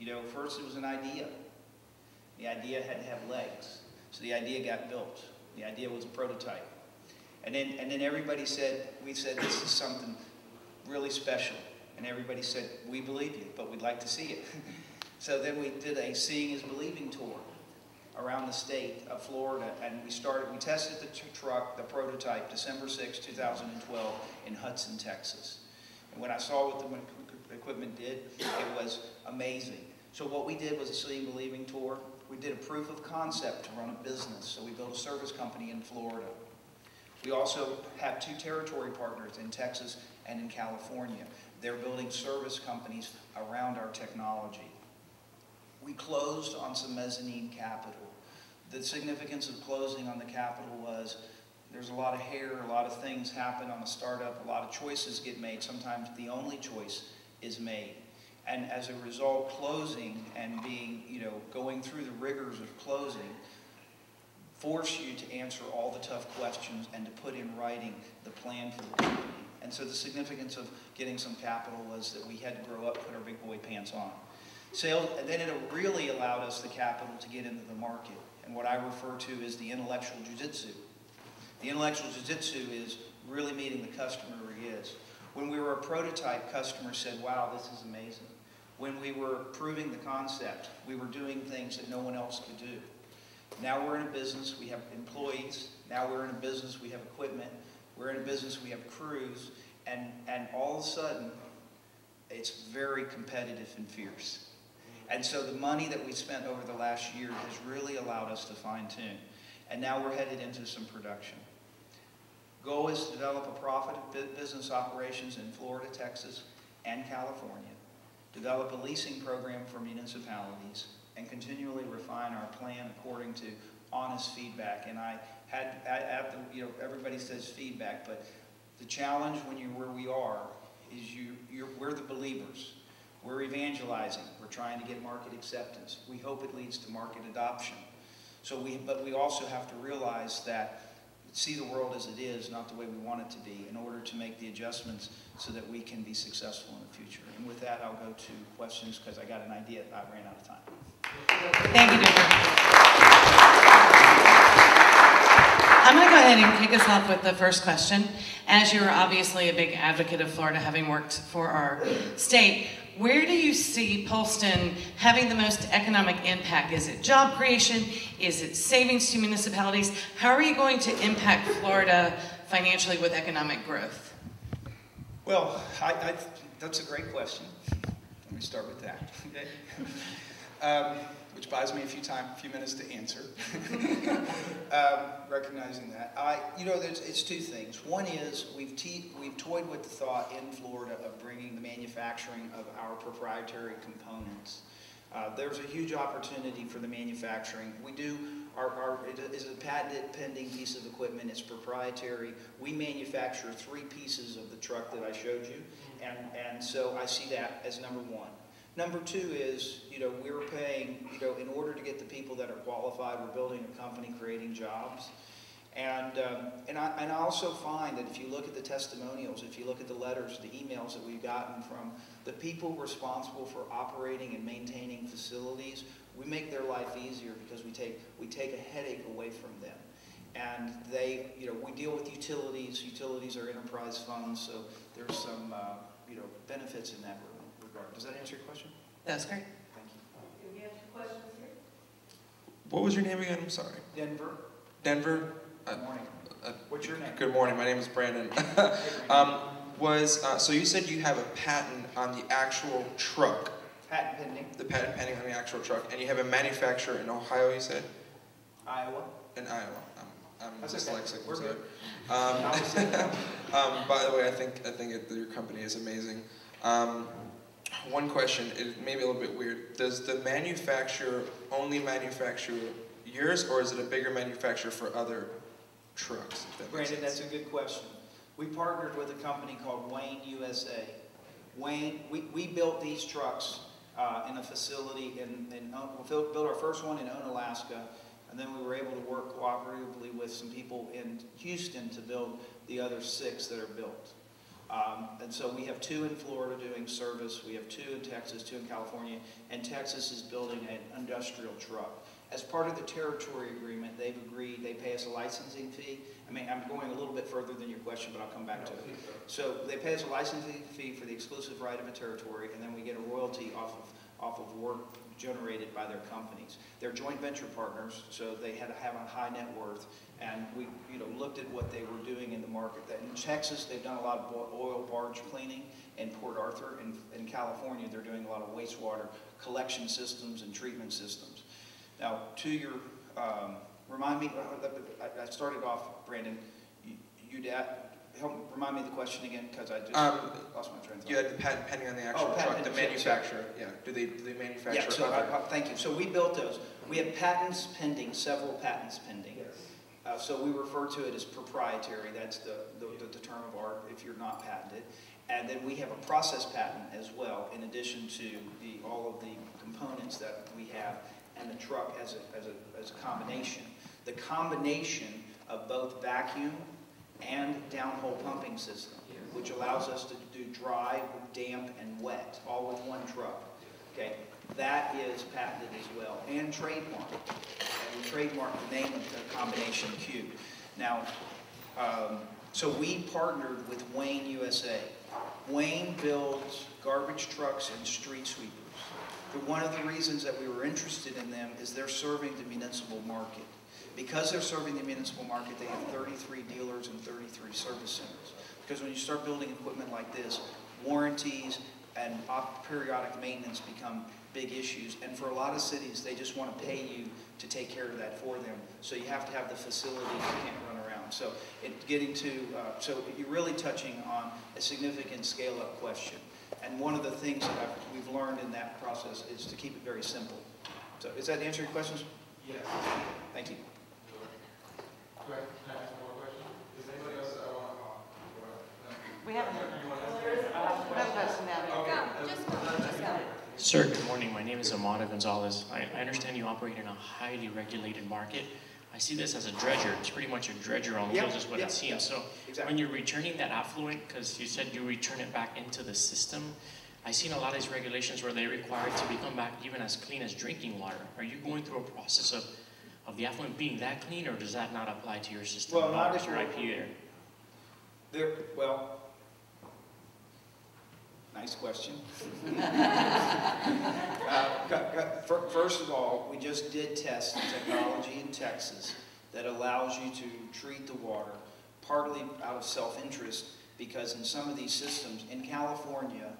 You know, first it was an idea. The idea had to have legs. So the idea got built. The idea was a prototype. And then, and then everybody said, we said, this is something really special. And everybody said, we believe you, but we'd like to see it. So then we did a Seeing is Believing tour around the state of Florida, and we started, we tested the truck, the prototype, December sixth, two thousand twelve in Hudson, Texas. And when I saw what the equipment did, it was amazing. So what we did was a Seeing Believing tour. We did a proof of concept to run a business, so we built a service company in Florida. We also have two territory partners in Texas and in California. They're building service companies around our technology. We closed on some mezzanine capital. The significance of closing on the capital was there's a lot of hair, a lot of things happen on a startup, a lot of choices get made. Sometimes the only choice is made. And as a result, closing and being, you know, going through the rigors of closing force you to answer all the tough questions and to put in writing the plan for the company. And so the significance of getting some capital was that we had to grow up, put our big boy pants on. Sales, and then it really allowed us the capital to get into the market, and what I refer to as the intellectual jiu-jitsu. The intellectual jiu-jitsu is really meeting the customer where he is. When we were a prototype, customers said, wow, this is amazing. When we were proving the concept, we were doing things that no one else could do. Now we're in a business, we have employees. Now we're in a business, we have equipment. We're in a business, we have crews. And, and all of a sudden, it's very competitive and fierce. And so the money that we spent over the last year has really allowed us to fine tune. And now we're headed into some production. Goal is to develop a profitable business operations in Florida, Texas, and California, develop a leasing program for municipalities, and continually refine our plan according to honest feedback. And I had, I had the, you know, everybody says feedback, but the challenge when you're where we are is you, you're, we're the believers. We're evangelizing. We're trying to get market acceptance. We hope it leads to market adoption. So we, but we also have to realize that, see the world as it is, not the way we want it to be, in order to make the adjustments so that we can be successful in the future. And with that, I'll go to questions because I got an idea and I ran out of time. Thank you, David. I'm going to go ahead and kick us off with the first question. As you are obviously a big advocate of Florida, having worked for our state, where do you see Polston having the most economic impact? Is it job creation? Is it savings to municipalities? How are you going to impact Florida financially with economic growth? Well, I, I, that's a great question. Let me start with that. Okay. um, which buys me a few time, a few minutes to answer, um, recognizing that. I, you know, there's, it's two things. One is we've, te we've toyed with the thought in Florida of bringing the manufacturing of our proprietary components. Uh, there's a huge opportunity for the manufacturing. We do, our, our, it is a patent pending piece of equipment, it's proprietary. We manufacture three pieces of the truck that I showed you, and, and so I see that as number one. Number two is, you know, we're paying, you know, in order to get the people that are qualified, we're building a company, creating jobs. And, um, and, I, and I also find that if you look at the testimonials, if you look at the letters, the emails that we've gotten from the people responsible for operating and maintaining facilities, we make their life easier because we take, we take a headache away from them. And they, you know, we deal with utilities. Utilities are enterprise funds, so there's some, uh, you know, benefits in that regard. Does that answer your question? That's great. Thank you. Do we have two questions here? What was your name again? I'm sorry. Denver. Denver. Good morning. Uh, uh, What's your name? Good morning. My name is Brandon. um, was uh, so you said you have a patent on the actual truck. Patent pending. The patent pending on the actual truck, and you have a manufacturer in Ohio. You said. Iowa. In Iowa. I'm, I'm dyslexic. Okay. We're good. Um, um, by the way, I think I think it, your company is amazing. Um, one question. It may be a little bit weird. Does the manufacturer only manufacture yours, or is it a bigger manufacturer for other trucks? That Brandon, that's a good question. We partnered with a company called Wayne U S A. Wayne, we, we built these trucks uh, in a facility, in, in, we built our first one in Onalaska, and then we were able to work cooperatively with some people in Houston to build the other six that are built. Um, and so we have two in Florida doing service, we have two in Texas, two in California, and Texas is building an industrial truck. As part of the territory agreement, they've agreed they pay us a licensing fee. I mean, I'm going a little bit further than your question, but I'll come back to it. So they pay us a licensing fee for the exclusive right of a territory, and then we get a royalty off of off of work generated by their companies. They're joint venture partners, so they had to have a high net worth, and we you know looked at what they were doing in the market. That in Texas, they've done a lot of oil barge cleaning in Port Arthur, and in California, they're doing a lot of wastewater collection systems and treatment systems. Now, to your, um, remind me, I started off, Brandon, you'd help remind me of the question again, because I just um, lost my train of thought. You had the patent pending on the actual oh, truck, the manufacturer, yeah. Do they, do they manufacture? Yeah, so I, I, thank you. So we built those. We have patents pending, several patents pending. Yes. Uh, so we refer to it as proprietary. That's the, the, the, the term of art if you're not patented. And then we have a process patent as well, in addition to the, all of the components that we have, and the truck as a, as, a, as a combination. The combination of both vacuum and downhole pumping system, which allows us to do dry, damp, and wet, all with one truck. Okay, that is patented as well, and trademarked. And we trademarked the name of the combination cube. Now, um, so we partnered with Wayne U S A. Wayne builds garbage trucks and street sweepers. One of the reasons that we were interested in them is they're serving the municipal market. Because they're serving the municipal market, they have thirty-three dealers and thirty-three service centers. Because when you start building equipment like this, warranties and periodic maintenance become big issues. And for a lot of cities, they just want to pay you to take care of that for them. So you have to have the facility, you can't run around. So it, getting to, uh, so you're really touching on a significant scale-up question. And one of the things that I've, we've learned in that process is to keep it very simple. So, does that answer your questions? Yes. Thank you. Can I ask one more question? Does anybody else uh, want to talk? We have a question now. Go. Just go. Just go. Sir, good morning. My name is Amanda Gonzalez. I, I understand you operate in a highly regulated market. I see this as a dredger. It's pretty much a dredger on wheels, yep, is what yep, it seems. Yep, so exactly. When you're returning that affluent, because you said you return it back into the system, I've seen a lot of these regulations where they require it to become back even as clean as drinking water. Are you going through a process of, of the affluent being that clean, or does that not apply to your system? Well, not your I P there. There. Well, nice question. uh, first of all, we just did test the technology in Texas that allows you to treat the water, partly out of self-interest, because in some of these systems, in California,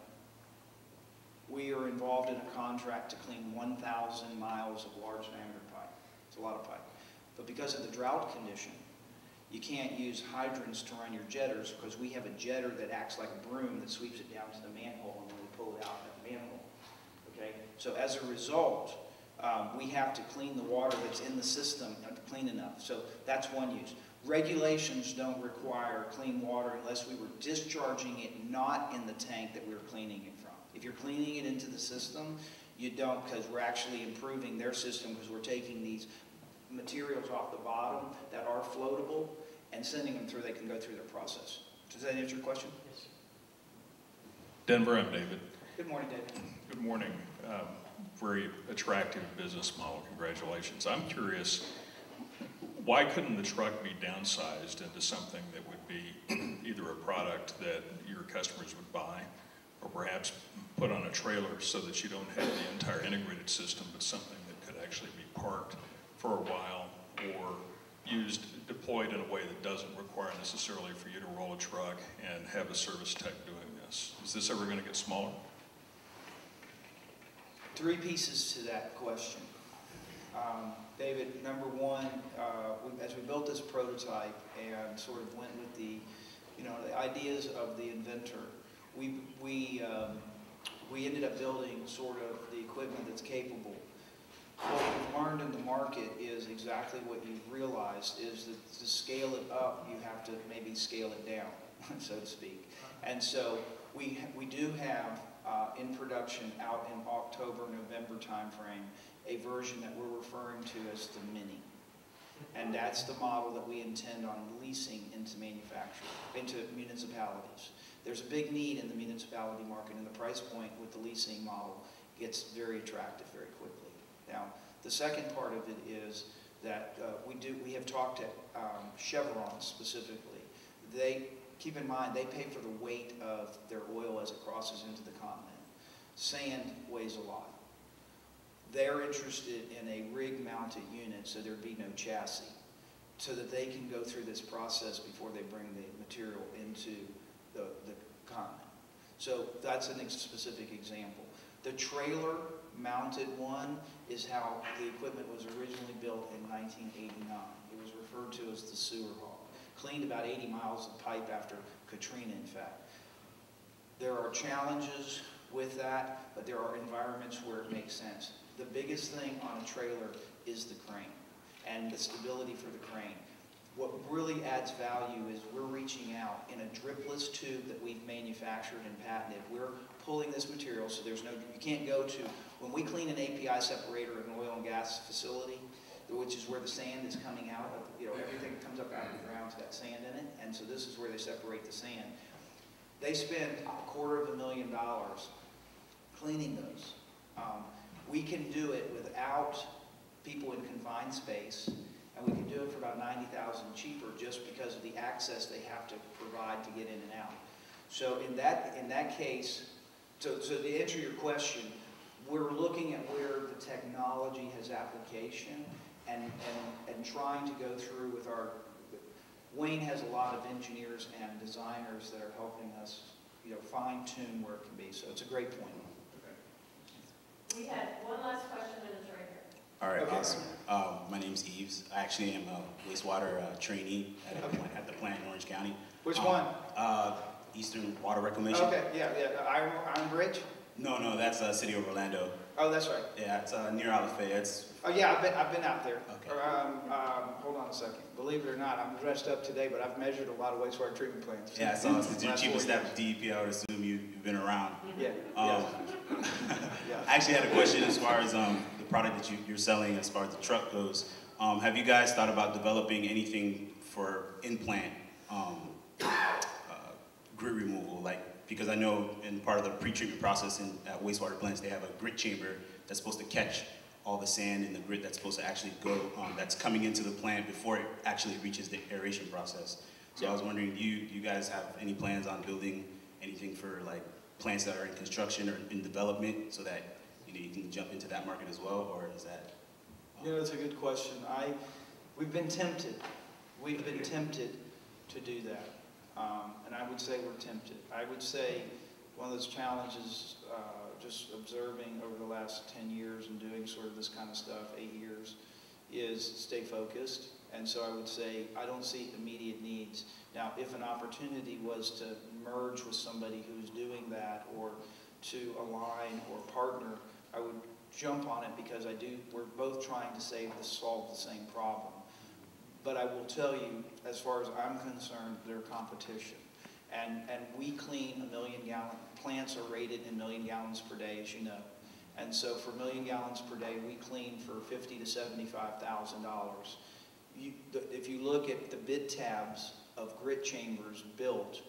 we are involved in a contract to clean one thousand miles of large diameter pipe. It's a lot of pipe. But because of the drought condition, you can't use hydrants to run your jetters because we have a jetter that acts like a broom that sweeps it down to the manhole, and when we pull it out of that manhole. Okay? So as a result, um, we have to clean the water that's in the system clean enough. So that's one use. Regulations don't require clean water unless we were discharging it not in the tank that we were cleaning it from. If you're cleaning it into the system, you don't, because we're actually improving their system because we're taking these materials off the bottom that are floatable and sending them through, they can go through their process. Does that answer your question? Yes, sir. Denver, I'm David. Good morning, David. Good morning. Um, very attractive business model, congratulations. I'm curious, why couldn't the truck be downsized into something that would be either a product that your customers would buy or perhaps put on a trailer so that you don't have the entire integrated system, but something that could actually be parked for a while or used, deployed in a way that doesn't require necessarily for you to roll a truck and have a service tech doing this? Is this ever going to get smaller? Three pieces to that question. Um, David, number one, uh, we, as we built this prototype and sort of went with the, you know, the ideas of the inventor, we, we, um, we ended up building sort of the equipment that's capable. What we've learned in the market is exactly what you've realized is that to scale it up, you have to maybe scale it down, so to speak. And so we, we do have uh, in production out in October, November timeframe, a version that we're referring to as the Mini. And that's the model that we intend on leasing into manufacturing, into municipalities. There's a big need in the municipality market, and the price point with the leasing model gets very attractive very quickly. Now, the second part of it is that uh, we do. We have talked to um, Chevron specifically. They, keep in mind, they pay for the weight of their oil as it crosses into the continent. Sand weighs a lot. They're interested in a rig-mounted unit so there'd be no chassis so that they can go through this process before they bring the material into the, the continent. So that's a specific example. The trailer mounted one is how the equipment was originally built in nineteen eighty-nine. It was referred to as the sewer hog. Cleaned about eighty miles of pipe after Katrina, in fact. There are challenges with that, but there are environments where it makes sense. The biggest thing on a trailer is the crane and the stability for the crane. What really adds value is we're reaching out in a dripless tube that we've manufactured and patented. We're pulling this material so there's no, you can't go to, when we clean an A P I separator in an oil and gas facility, which is where the sand is coming out of, you know, everything that comes up out of the ground's got sand in it, and so this is where they separate the sand. They spend a quarter of a million dollars cleaning those. Um, we can do it without people in confined space, and we can do it for about ninety thousand dollars cheaper just because of the access they have to provide to get in and out. So in that, in that case, so, so to answer your question, we're looking at where the technology has application and, and, and trying to go through with our, Wayne has a lot of engineers and designers that are helping us, you know, fine tune where it can be. So it's a great point. Okay. We had one last question and it's right here. All right, okay. Awesome. Uh, my name's Eves. I actually am a wastewater uh, trainee at, okay. a, at the plant in Orange County. Which um, one? Uh, Eastern Water Reclamation. Okay, yeah, yeah. Iron, Iron Bridge? No, no, that's uh, City of Orlando. Oh, that's right. Yeah, it's uh, near Alafaya. It's. Oh yeah, I've been I've been out there. Okay. Um, um, hold on a second. Believe it or not, I'm dressed up today, but I've measured a lot of wastewater treatment plants. Yeah, so it's the cheapest step of D E P. I would assume you, you've been around. Yeah. Um, yeah. I actually had a question as far as um, the product that you, you're selling, as far as the truck goes. Um, have you guys thought about developing anything for in-plant um, uh, grit removal, like? Because I know in part of the pre-treatment process in uh, wastewater plants, they have a grit chamber that's supposed to catch all the sand and the grit that's supposed to actually go, um, that's coming into the plant before it actually reaches the aeration process. So I was wondering, do you, you guys have any plans on building anything for like plants that are in construction or in development so that you know you can jump into that market as well, or is that? Um... Yeah, that's a good question. I, we've been tempted, we've been tempted to do that. Um, and I would say we're tempted. I would say one of those challenges uh, just observing over the last ten years and doing sort of this kind of stuff, eight years, is stay focused. And so I would say I don't see immediate needs. Now, if an opportunity was to merge with somebody who's doing that or to align or partner, I would jump on it because I do, we're both trying to save the, solve the same problem. But I will tell you, as far as I'm concerned, they're competition. And, and we clean a million gallon, plants are rated in million gallons per day, as you know. And so for a million gallons per day, we clean for fifty to seventy-five thousand dollars. You, the, if you look at the bid tabs of grit chambers built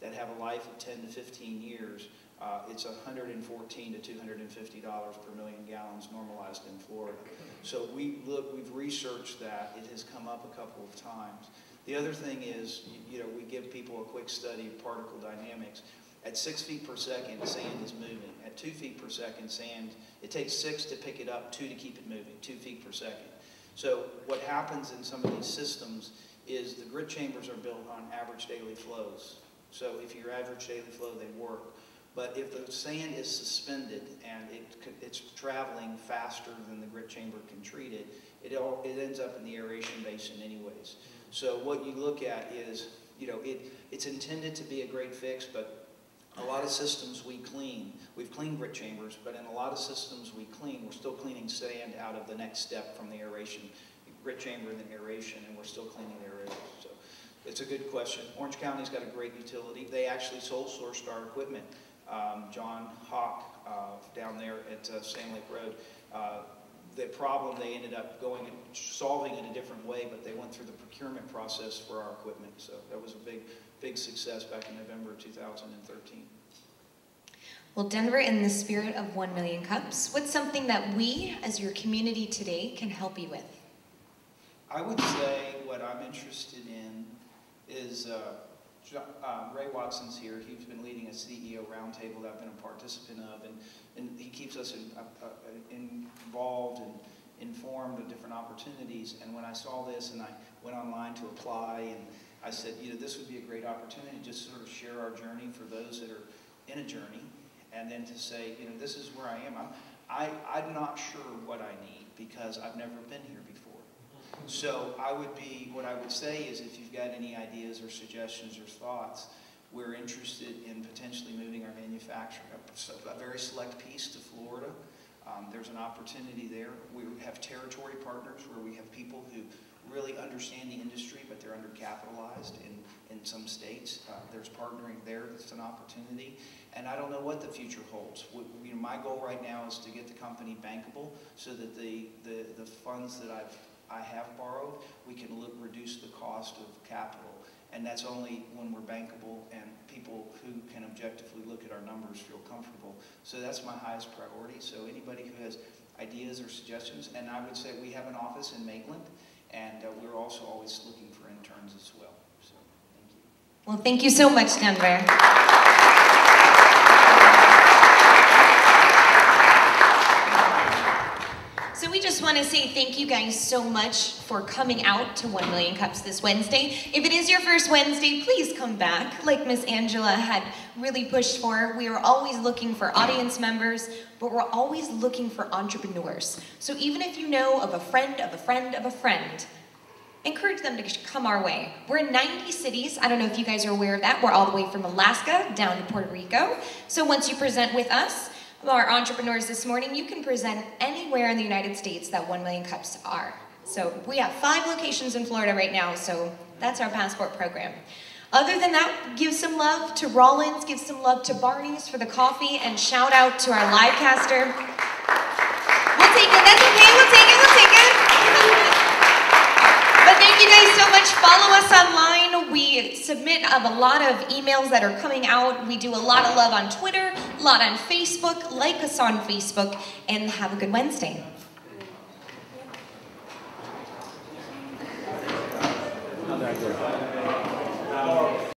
that have a life of ten to fifteen years, uh, it's one hundred fourteen to two hundred fifty dollars per million gallons normalized in Florida. So we look, we've researched that. It has come up a couple of times. The other thing is, you, you know, we give people a quick study of particle dynamics. At six feet per second, sand is moving. At two feet per second, sand, it takes six to pick it up, two to keep it moving, two feet per second. So what happens in some of these systems is the grit chambers are built on average daily flows. So if your average daily flow, they work. But if the sand is suspended and it, it's traveling faster than the grit chamber can treat it, it, all, it ends up in the aeration basin anyways. So what you look at is, you know, it, it's intended to be a great fix, but a lot of systems we clean, we've cleaned grit chambers, but in a lot of systems we clean, we're still cleaning sand out of the next step from the aeration, the grit chamber and the aeration, and we're still cleaning the aeration. So it's a good question. Orange County's got a great utility. They actually sole sourced our equipment. Um, John Hawk uh, down there at uh, Sand Lake Road, uh, the problem they ended up going and solving in a different way, but they went through the procurement process for our equipment. So that was a big, big success back in November two thousand thirteen. Well, Denver, in the spirit of One Million Cups, what's something that we, as your community today, can help you with? I would say what I'm interested in is uh, Uh, Ray Watson's here. He's been leading a C E O roundtable that I've been a participant of, and, and he keeps us in, uh, in involved and informed of different opportunities. And when I saw this and I went online to apply, and I said, you know, this would be a great opportunity to just sort of share our journey for those that are in a journey, and then to say, you know, this is where I am. I'm, I, I'm not sure what I need because I've never been here before. So I would be, what I would say is if you've got any ideas or suggestions or thoughts, we're interested in potentially moving our manufacturing, a very select piece, to Florida. Um, there's an opportunity there. We have territory partners where we have people who really understand the industry, but they're undercapitalized in, in some states. Uh, there's partnering there that's an opportunity. And I don't know what the future holds. We, you know, my goal right now is to get the company bankable so that the, the, the funds that I've I have borrowed, we can look, reduce the cost of capital. And that's only when we're bankable and people who can objectively look at our numbers feel comfortable. So that's my highest priority. So anybody who has ideas or suggestions, and I would say we have an office in Maitland, and uh, we're also always looking for interns as well. So thank you. Well, thank you so much, Denver. So we just want to say thank you guys so much for coming out to One Million Cups this Wednesday. If it is your first Wednesday, please come back. Like Miss Angela had really pushed for, we are always looking for audience members, but we're always looking for entrepreneurs. So even if you know of a friend of a friend of a friend, encourage them to come our way. We're in ninety cities. I don't know if you guys are aware of that. We're all the way from Alaska down to Puerto Rico. So once you present with us, our entrepreneurs this morning, you can present anywhere in the United States that One Million Cups are. So we have five locations in Florida right now, so that's our passport program. Other than that, give some love to Rollins, give some love to Barney's for the coffee, and shout out to our live caster. We'll take it, that's okay, we'll take it, we'll take it. But thank you guys so much, follow us online. We submit of a lot of emails that are coming out. We do a lot of love on Twitter, a lot on Facebook. Like us on Facebook, and have a good Wednesday. Not that good.